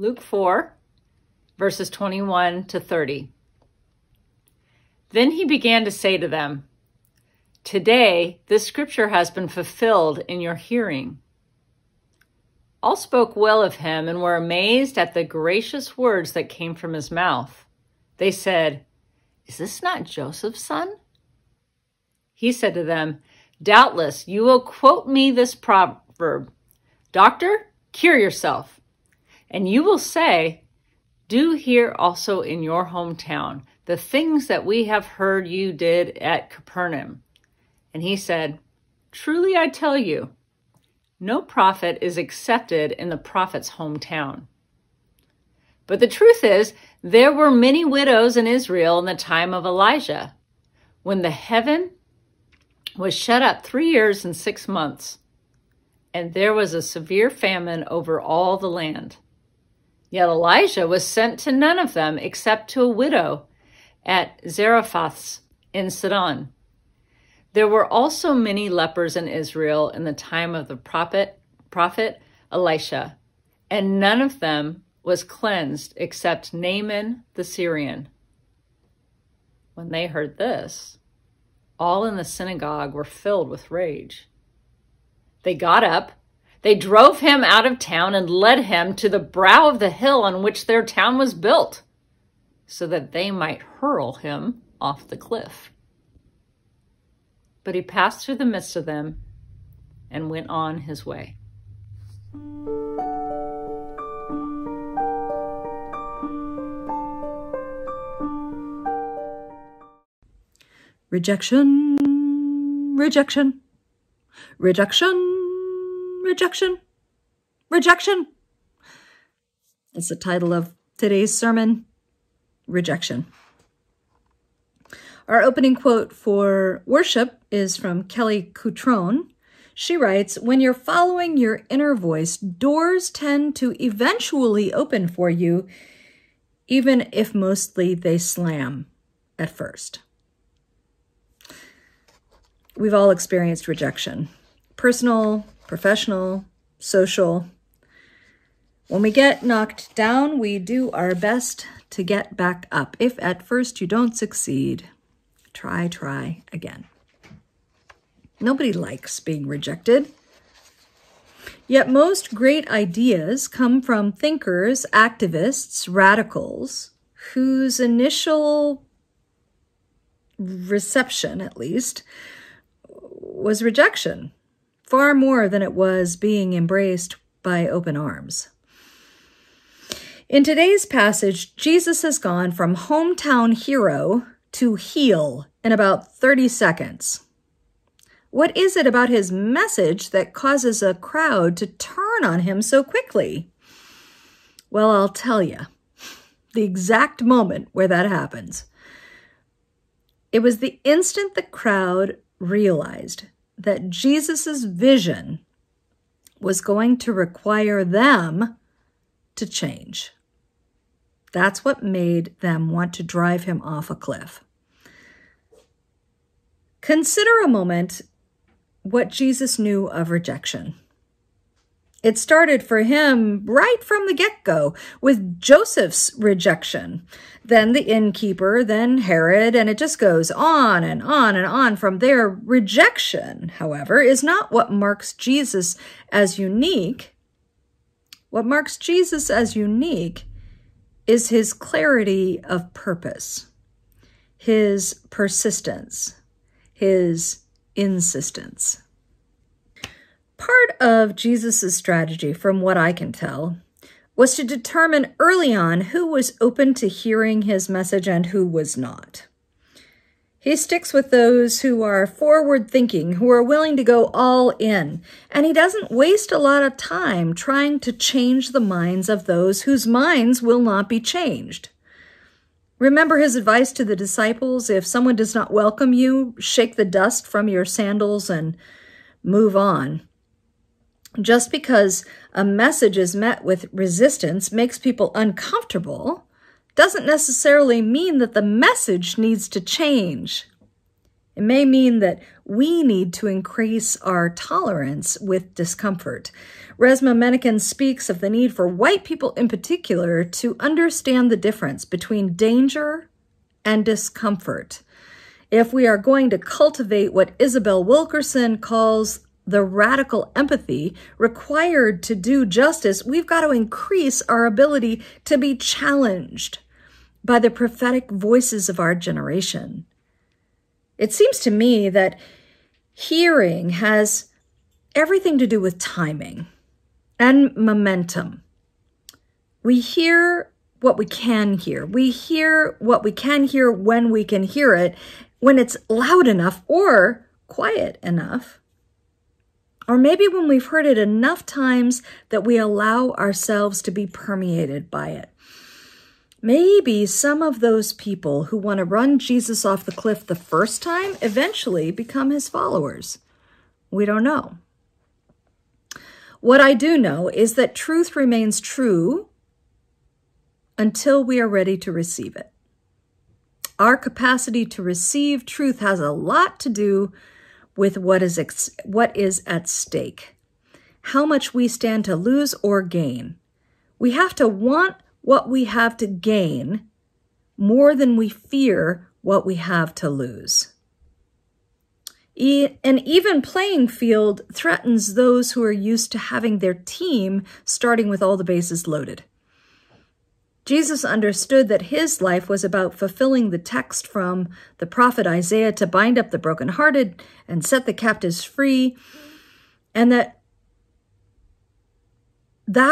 Luke 4, verses 21 to 30. Then he began to say to them, "Today this scripture has been fulfilled in your hearing." All spoke well of him and were amazed at the gracious words that came from his mouth. They said, "Is this not Joseph's son?" He said to them, "Doubtless you will quote me this proverb, 'Doctor, cure yourself.' And you will say, 'Do here also in your hometown the things that we have heard you did at Capernaum.'" And he said, "Truly I tell you, no prophet is accepted in the prophet's hometown. But the truth is, there were many widows in Israel in the time of Elijah, when the heaven was shut up 3 years and 6 months, and there was a severe famine over all the land. Yet Elijah was sent to none of them except to a widow at Zarephath in Sidon. There were also many lepers in Israel in the time of the prophet Elisha, and none of them was cleansed except Naaman the Syrian." When they heard this, all in the synagogue were filled with rage. They got up, they drove him out of town and led him to the brow of the hill on which their town was built, so that they might hurl him off the cliff. But he passed through the midst of them and went on his way. Rejection, rejection, rejection, rejection, rejection. That's the title of today's sermon, Rejection. Our opening quote for worship is from Kelly Cutrone. She writes, "When you're following your inner voice, doors tend to eventually open for you, even if mostly they slam at first." We've all experienced rejection, personal, professional, social. When we get knocked down, we do our best to get back up. If at first you don't succeed, try again. Nobody likes being rejected. Yet most great ideas come from thinkers, activists, radicals, whose initial reception, at least, was rejection, far more than it was being embraced by open arms. In today's passage, Jesus has gone from hometown hero to heal in about 30 seconds. What is it about his message that causes a crowd to turn on him so quickly? Well, I'll tell you the exact moment where that happens. It was the instant the crowd realized that Jesus's vision was going to require them to change. That's what made them want to drive him off a cliff. Consider a moment what Jesus knew of rejection. It started for him right from the get-go with Joseph's rejection, then the innkeeper, then Herod, and it just goes on and on and on from there. Rejection, however, is not what marks Jesus as unique. What marks Jesus as unique is his clarity of purpose, his persistence, his insistence. Part of Jesus' strategy, from what I can tell, was to determine early on who was open to hearing his message and who was not. He sticks with those who are forward-thinking, who are willing to go all in, and he doesn't waste a lot of time trying to change the minds of those whose minds will not be changed. Remember his advice to the disciples, if someone does not welcome you, shake the dust from your sandals and move on. Just because a message is met with resistance, makes people uncomfortable, doesn't necessarily mean that the message needs to change. It may mean that we need to increase our tolerance with discomfort. Resmaa Menakin speaks of the need for white people in particular to understand the difference between danger and discomfort. If we are going to cultivate what Isabel Wilkerson calls the radical empathy required to do justice, we've got to increase our ability to be challenged by the prophetic voices of our generation. It seems to me that hearing has everything to do with timing and momentum. We hear what we can hear. We hear what we can hear when we can hear it, when it's loud enough or quiet enough. Or maybe when we've heard it enough times that we allow ourselves to be permeated by it. Maybe some of those people who want to run Jesus off the cliff the first time eventually become his followers. We don't know. What I do know is that truth remains true until we are ready to receive it. Our capacity to receive truth has a lot to do with what is at stake, how much we stand to lose or gain. We have to want what we have to gain more than we fear what we have to lose. An even playing field threatens those who are used to having their team starting with all the bases loaded. Jesus understood that his life was about fulfilling the text from the prophet Isaiah to bind up the brokenhearted and set the captives free, and that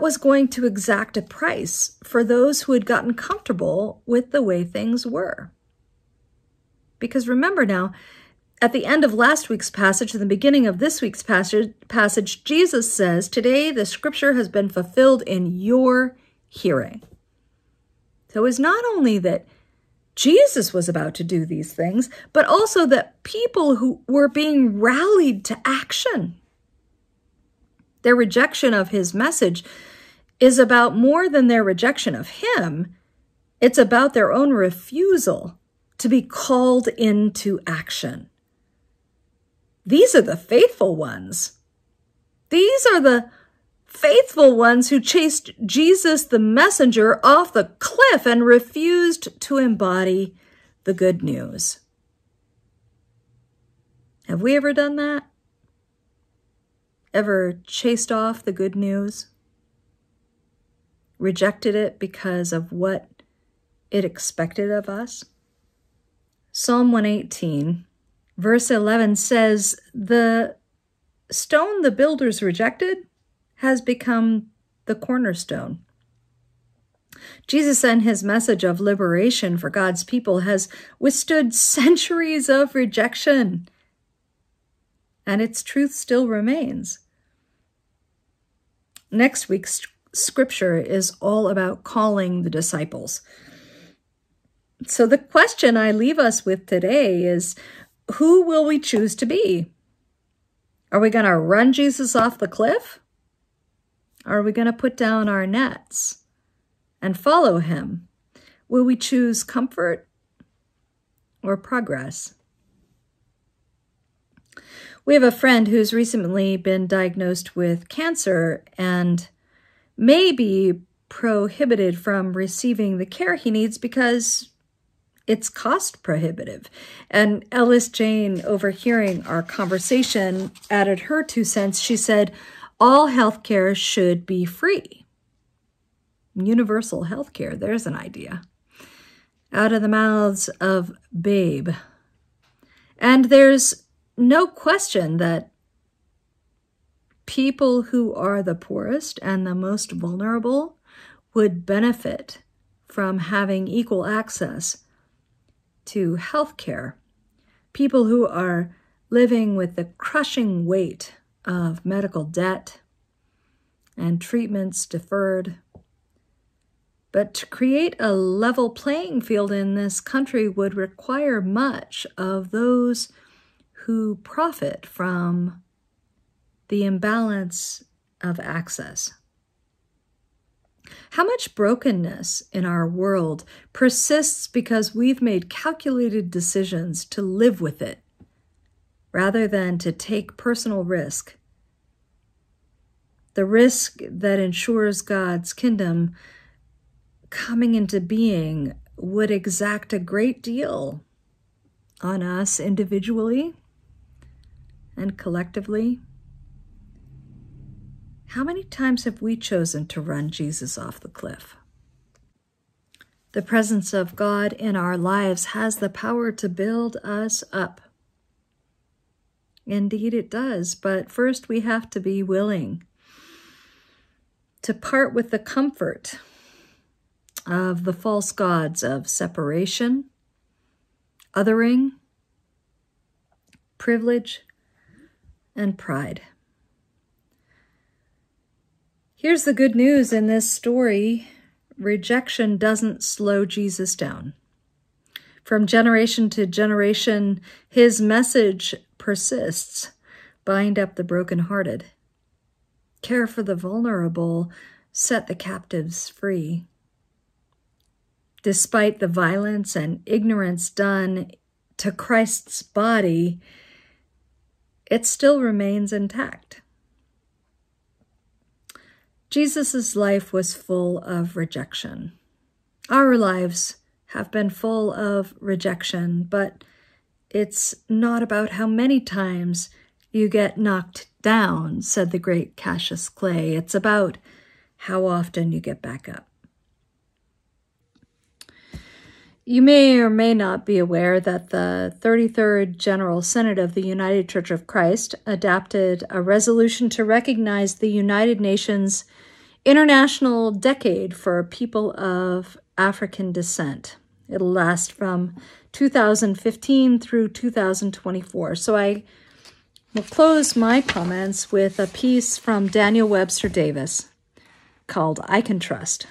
was going to exact a price for those who had gotten comfortable with the way things were. Because remember now, at the end of last week's passage and the beginning of this week's passage, Jesus says, "Today the scripture has been fulfilled in your hearing." So it's not only that Jesus was about to do these things, but also that people who were being rallied to action. Their rejection of his message is about more than their rejection of him. It's about their own refusal to be called into action. These are the faithful ones. These are the faithful ones who chased Jesus, the messenger, off the cliff and refused to embody the good news. Have we ever done that? Ever chased off the good news? Rejected it because of what it expected of us? Psalm 118, verse 11 says, "The stone the builders rejected has become the cornerstone." Jesus and his message of liberation for God's people has withstood centuries of rejection, and its truth still remains. Next week's scripture is all about calling the disciples. So the question I leave us with today is, who will we choose to be? Are we going to run Jesus off the cliff? Are we going to put down our nets and follow him? Will we choose comfort or progress? We have a friend who's recently been diagnosed with cancer and may be prohibited from receiving the care he needs because it's cost prohibitive. And Ellis Jane, overhearing our conversation, added her 2 cents. She said, "All healthcare should be free." Universal healthcare, there's an idea. Out of the mouths of babe. And there's no question that people who are the poorest and the most vulnerable would benefit from having equal access to healthcare. People who are living with the crushing weight of medical debt and treatments deferred. But to create a level playing field in this country would require much of those who profit from the imbalance of access. How much brokenness in our world persists because we've made calculated decisions to live with it rather than to take personal risk, the risk that ensures God's kingdom coming into being would exact a great deal on us individually and collectively. How many times have we chosen to run Jesus off the cliff? The presence of God in our lives has the power to build us up. Indeed, it does, but first we have to be willing to part with the comfort of the false gods of separation, othering, privilege, and pride. Here's the good news in this story. Rejection doesn't slow Jesus down. From generation to generation, his message persists. Bind up the brokenhearted. Care for the vulnerable. Set the captives free. Despite the violence and ignorance done to Christ's body, it still remains intact. Jesus' life was full of rejection. Our lives have been full of rejection, but it's not about how many times you get knocked down, said the great Cassius Clay. It's about how often you get back up. You may or may not be aware that the 33rd General Synod of the United Church of Christ adopted a resolution to recognize the United Nations International Decade for People of African Descent. It'll last from 2015 through 2024. So I will close my comments with a piece from Daniel Webster Davis called I Can Trust.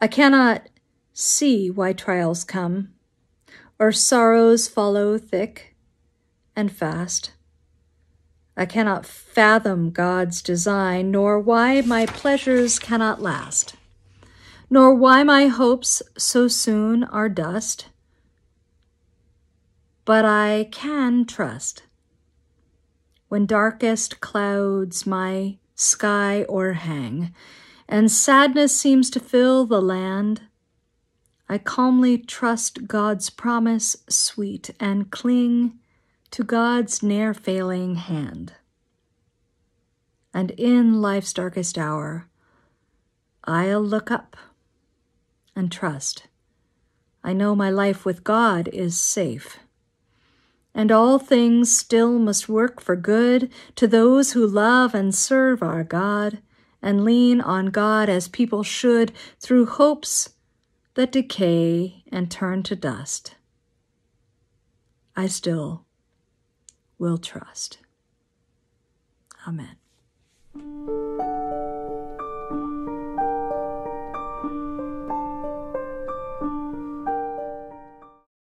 I cannot see why trials come, or sorrows follow thick and fast. I cannot fathom God's design, nor why my pleasures cannot last, nor why my hopes so soon are dust. But I can trust when darkest clouds my sky o'erhang, and sadness seems to fill the land. I calmly trust God's promise sweet and cling to God's ne'er-failing hand. And in life's darkest hour, I'll look up and trust. I know my life with God is safe, and all things still must work for good to those who love and serve our God and lean on God as people should through hopes that decay and turn to dust. I still will trust. Amen.